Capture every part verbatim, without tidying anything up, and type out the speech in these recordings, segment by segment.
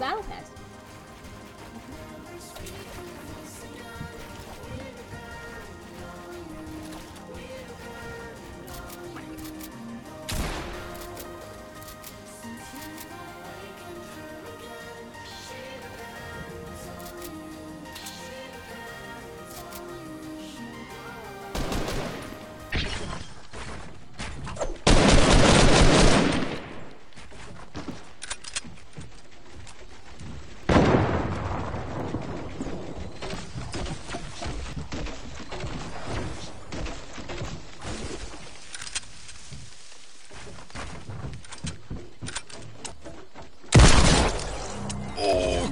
Holy Battle Pass.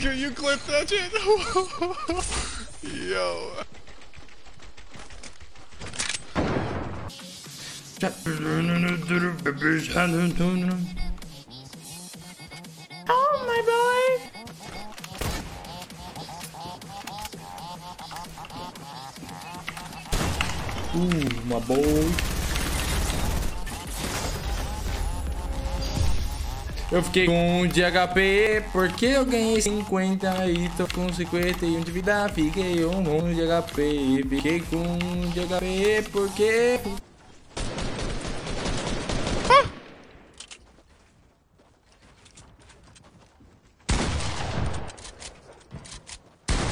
Can you clip that shit? Yo. Oh my boy. Ooh, my boy. Eu fiquei com um de H P porque eu ganhei cinquenta e tô com cinquenta e um de vida. Fiquei um monte de H P. Fiquei com um de H P porque... Ah!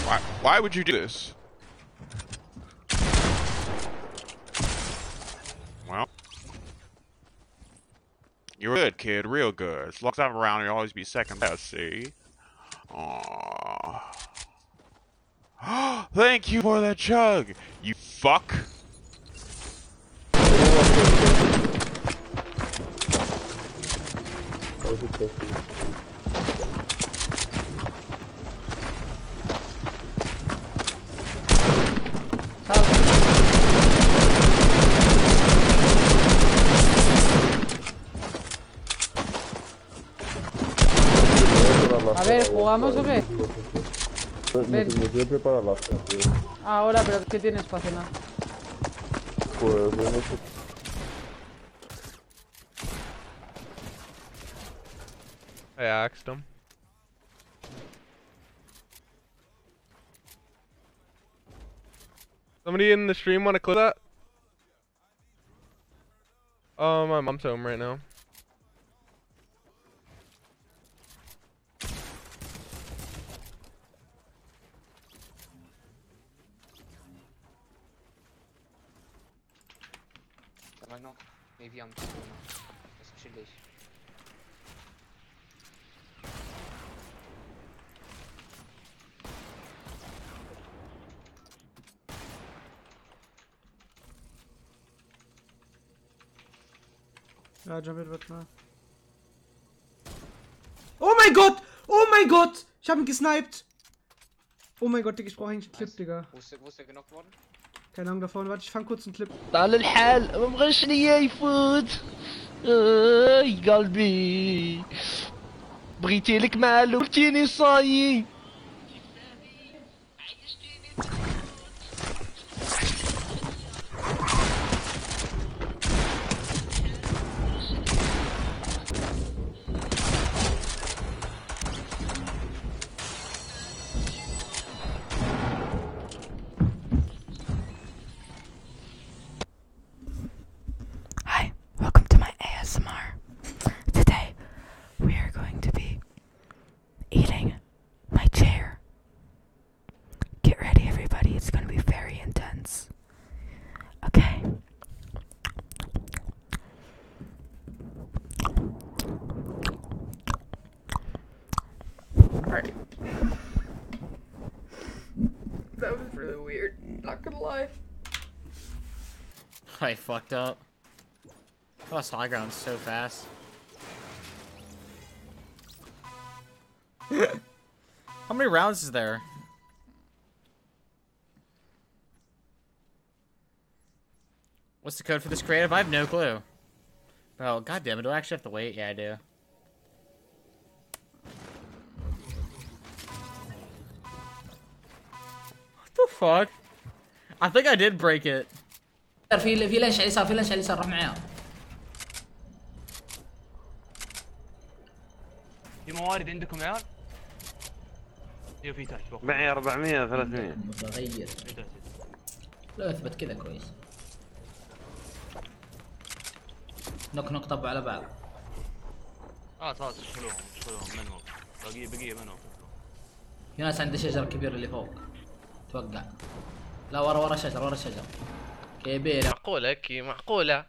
Why, why would you do this? You're good, kid. Real good. As long as I'm around, you'll always be second best, see? Aww. Thank you for that chug, you fuck. A ver, ¿jugamos o qué? Me voy a preparar la cena. Ahora, pero ¿qué tienes para cenar? Pues no sé. I axed him. Somebody in the stream want to clip that? Oh, my mom's home right now. Right now, maybe I'm too childish. Yeah, jump it with me. Oh mein Gott! Oh mein Gott! Ich hab ihn gesniped! Oh mein Gott, Digga, ich brauche eigentlich einen Clip, Digga. Wo ist der, wo ist der genockt worden? Keine Ahnung davon, warte, ich fang kurz einen Clip. طال الحال ما بغاش ليا يفوت اي قلبي بغيتي لك مال قلتيني صايي Alright. That was really weird, not gonna lie. I fucked up. I lost high ground so fast. How many rounds is there? What's the code for this creative? I have no clue. Bro, goddammit, do I actually have to wait? Yeah, I do. Fuck. I think I did break it. في في لينش على اليسار في لينش على اليسار روح معاه. في موارد عندكم يا عيال؟ ايوه في تحت فوق معي أربعمية ثلاثمية بغير لو اثبت كذا كويس. نوك نوك طب على بعض. اه خلاص اشغلوهم اشغلوهم منو بقيه بقيه منو. في ناس عند الشجر الكبير اللي فوق توقع. لا ورا ورا الشجر ورا الشجر كبير. معقولة كي معقولة.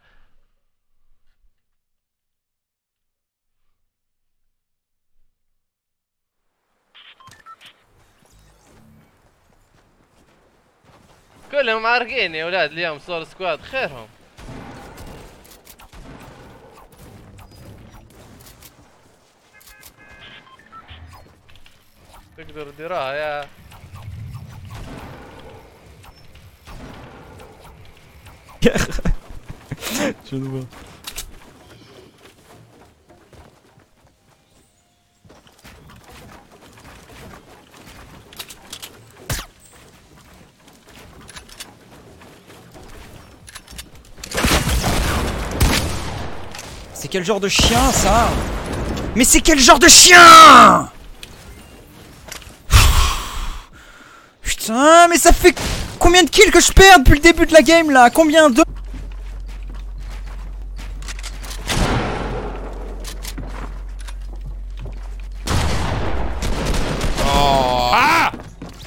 كلهم عارقين يا اولاد اليوم سول سكواد خيرهم. تقدر ديرها يا يا اخي شنو c'est quel genre de chien ça? Mais c'est quel genre de chien? Putain, mais ça fait combien de kills que je perds depuis le début de la game là? Combien de... Oh. Ah!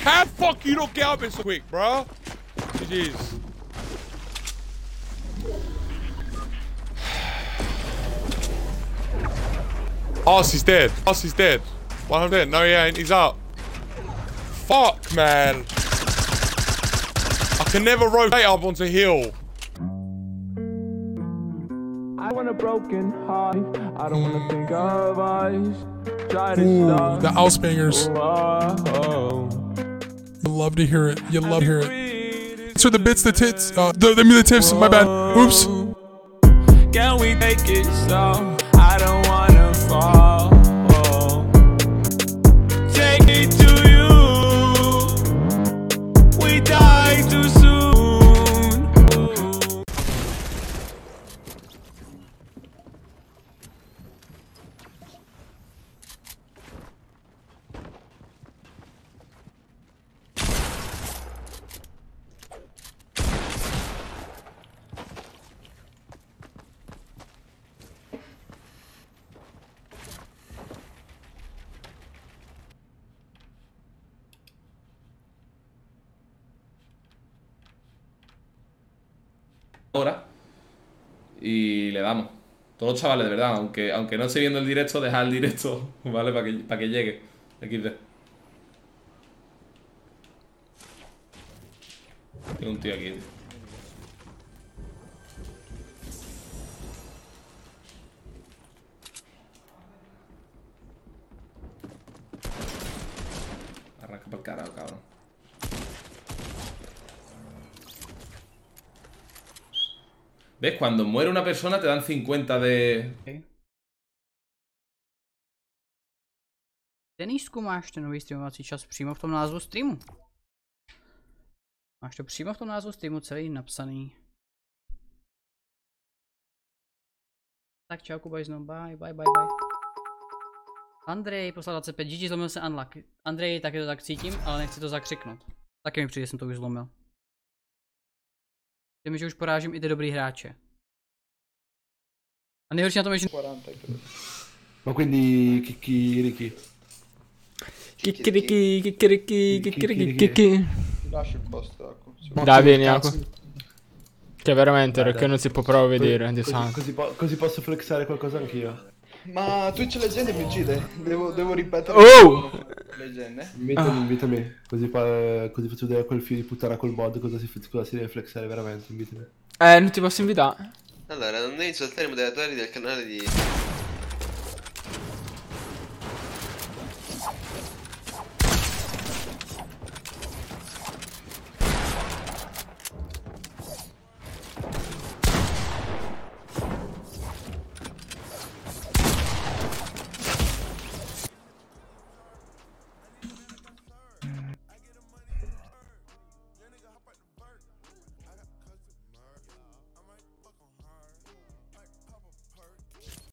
How fuck you don't get up so quick, bro? Jeez. Arcee's dead. Arcee's dead. one hundred. No, he ain't. He's out. Fuck, man. I can never rotate up onto hill. I want a broken heart. I don't want to think of us. Try to stop. The house bangers. You love to hear it. You love to hear it. So the bits, the tits. Uh, the, the, the tips. My bad. Oops. Can we take it slow? I don't want. Oh, oh. Take me to you. We die too soon. Ahora y le damos todos los chavales, de verdad, aunque aunque no esté viendo el directo, dejar el directo, vale, para que para que llegue equis de. Tengo un tío aquí, tío. Arranca para el carajo, cabrón. ¿Ves? Cuando muere una persona te dan cincuenta de... Denis, zkoumáš ten nový streamovací čas přímo v tom názvu streamu. Máš to přímo v tom názvu streamu celý napsaný. Tak čau Kubaj znovu, bye, bye, bye, bye. Andrej poslal dvacet pět, gé gé, zlomil se unlock. Andrej, taky to tak cítím, ale nechci to zakřiknout. Taky mi přijde, jsem to už zlomil. Tím, že už porážím i ty dobrý hráče. A nejhorší na tom je, že... Ma quindi... Kikiriki. Kikiriki, kikiriki, kikiriki, kikiriki. Ti lascio il posto, Ako. Dai, vieni, Ako. Che veramente, perché non si può proprio vedere, di santo. Così posso flexare qualcosa anch'io. Ma Twitch Leggende mi uccide, devo, devo ripetere. Oh! Leggende. Invitami, invitami, così, fa, così faccio vedere quel figlio di puttana col mod, cosa si, cosa si deve flexare veramente, invitami. Eh, non ti posso invitare. Allora, non devi saltare i moderatori del canale di...